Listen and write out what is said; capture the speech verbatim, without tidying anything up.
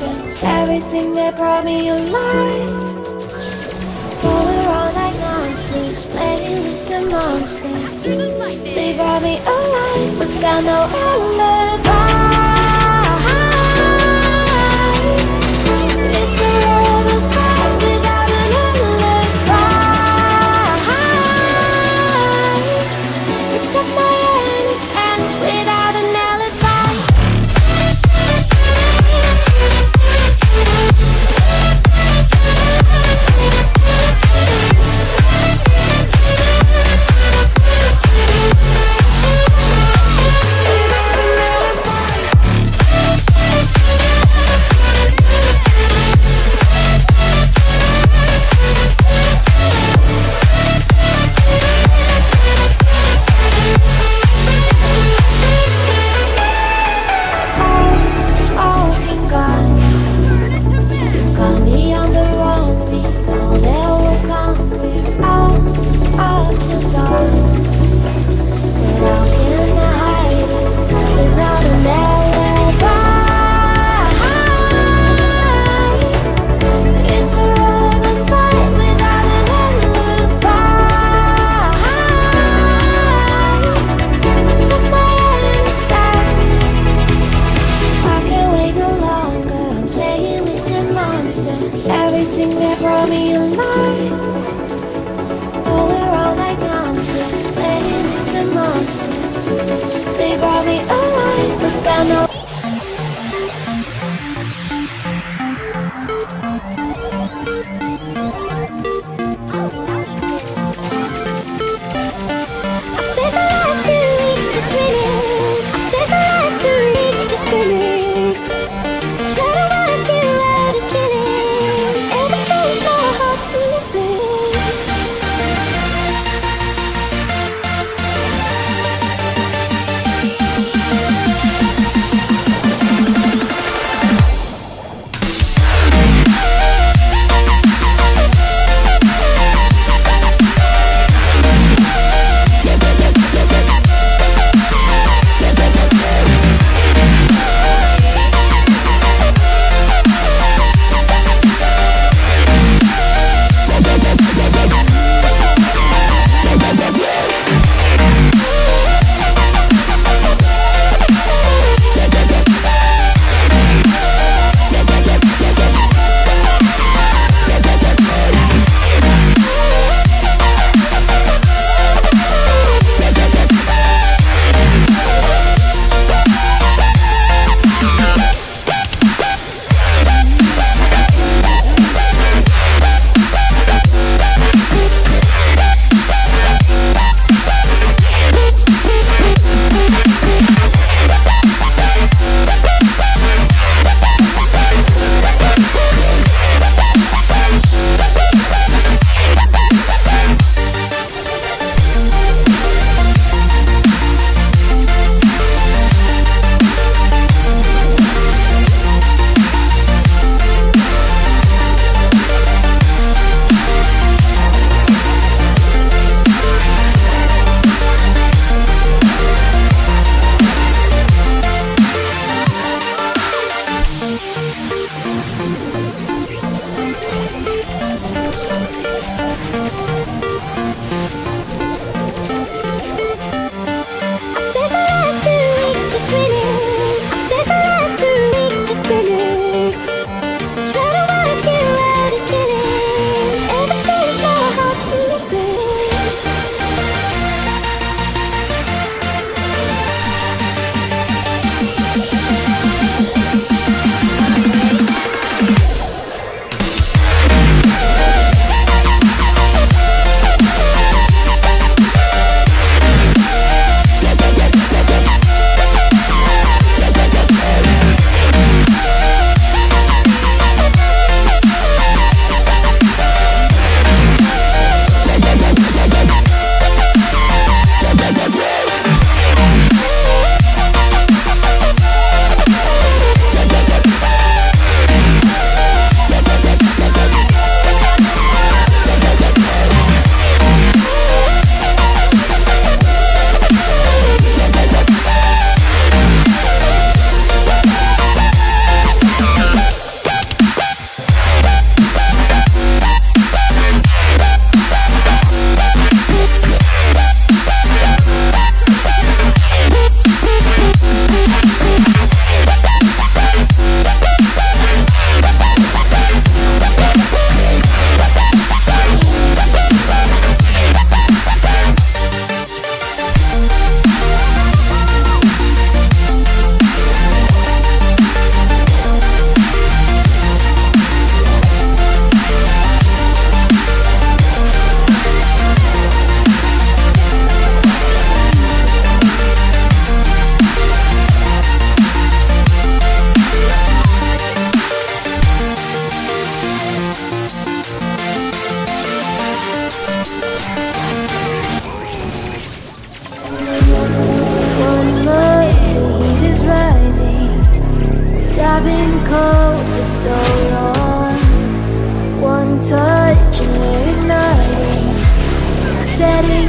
distance, everything that brought me alive. Going around like monsters, playing with the monsters. They brought me alive without no alibi. Everything that brought me alive. Oh, we're all like monsters, playing with the monsters. They brought me alive without no. I spent my life two weeks just winning. I spent my life two weeks just winning. We cold for so long. One touch and we're igniting, setting